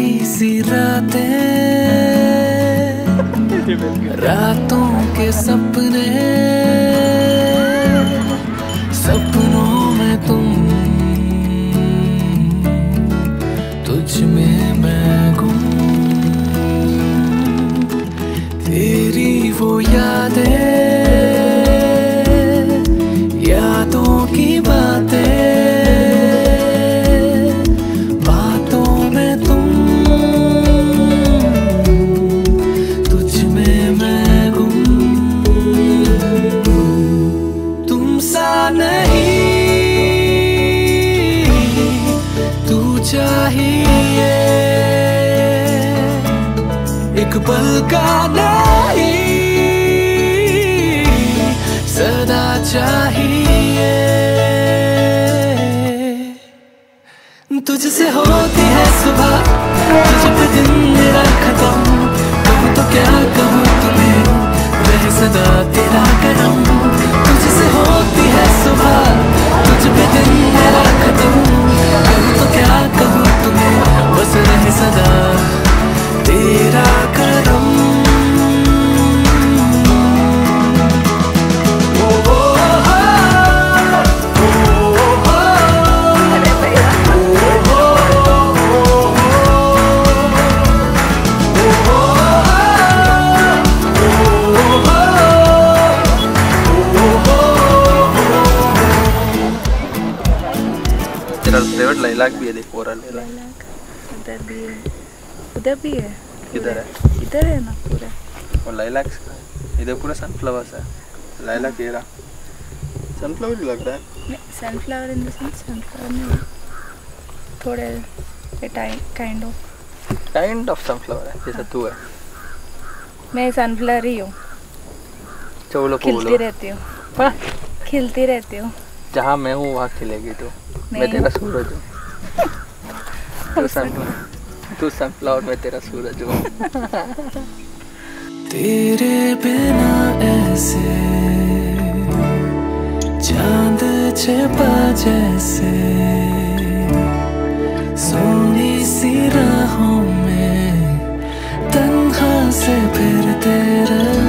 प्यारी सी रातें, रातों के सपने, सपनों में तुम, तुझ में मैं गुम, तेरी वो यादें, यादों की बातें, एक पल का नहीं सदा चाहिए। तुझसे होती है सुबह, तुझे पे दिन मेरा खत्म, कहूँ तो क्या कहूँ तुम्हें, मैं सदा तेरा करम। तुझसे होती है सुबह, तुझे पे दिन मेरा खत्म, कहूँ तो क्या कहूँ तुम्हें, बस रहे सदा तेरा करम। तेरा फेवरेट लाइलाक भी है, देखो लाइलाक उधर भी है, उधर भी है, किधर है, इधर है ना पूरा। और लाइलाक इधर पूरा सनफ्लावर्स है, लाइलाक ये रहा सनफ्लावर लग रहा है। नहीं sunflower in the sense sunflower नहीं, थोड़े काइंड ऑफ सनफ्लावर है जैसा तू है। मैं सनफ्लावर ही हूँ, खिलती रहती हूँ जहाँ मैं हूँ वहाँ खिलेगी तू, मैं तेरा सूरज हूँ, तू सनफ्लावर में तेरा सूरज हो। तेरे बिना ऐसे चांद छिपा जैसे, सोनी सी राहों में तन्हा से फिरते रह।